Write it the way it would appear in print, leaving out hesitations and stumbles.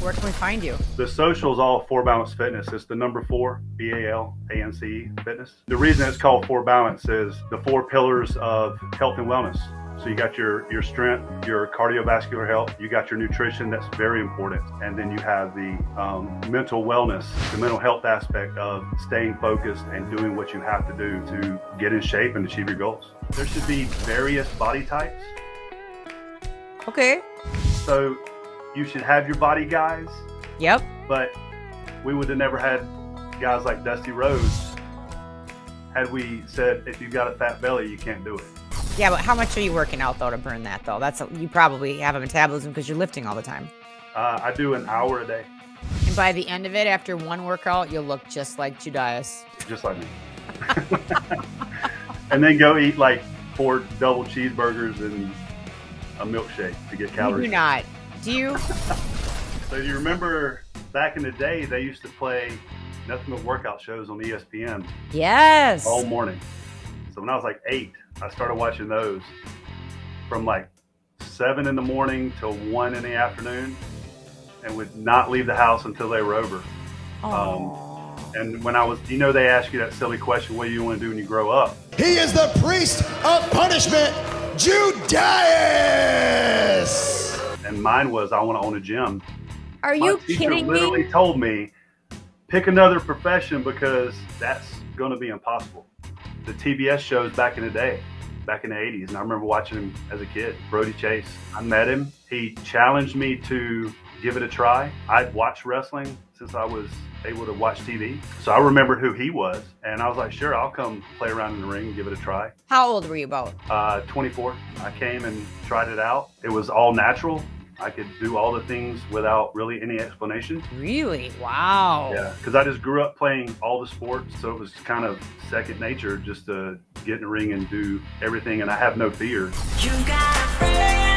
Where can we find you? The social is all 4 Balance Fitness. It's the number 4, BALANCE Fitness. The reason it's called 4 Balance is the 4 pillars of health and wellness. So you got your strength, your cardiovascular health, you got your nutrition, that's very important. And then you have the mental wellness, the mental health aspect of staying focused and doing what you have to do to get in shape and achieve your goals. There should be various body types. Okay. So you should have your body guys. Yep. But we would have never had guys like Dusty Rhodes had we said, if you've got a fat belly, you can't do it. Yeah, but how much are you working out, though, to burn that, though? You probably have a metabolism because you're lifting all the time. I do an hour a day. And by the end of it, after one workout, you'll look just like Judais. Just like me. And then go eat, like, 4 double cheeseburgers and a milkshake to get calories. You do not. Do you? So you remember back in the day, they used to play nothing but workout shows on ESPN. Yes. All morning. So when I was, like, 8, I started watching those from like 7 in the morning till 1 in the afternoon, and would not leave the house until they were over. And when I was, you know, they ask you that silly question, what do you want to do when you grow up? He is the priest of punishment, Judais! And mine was, I want to own a gym. Are you kidding me? My teacher literally told me, pick another profession because that's going to be impossible. The TBS shows back in the day, back in the 80s, and I remember watching him as a kid, Brodie Chase. I met him. He challenged me to give it a try. I'd watched wrestling since I was able to watch TV, so I remembered who he was, and I was like, sure, I'll come play around in the ring and give it a try. How old were you about? 24. I came and tried it out. It was all natural. I could do all the things without really any explanation. Really? Wow. Yeah, because I just grew up playing all the sports, so it was kind of second nature just to get in the ring and do everything, and I have no fear. You got a friend.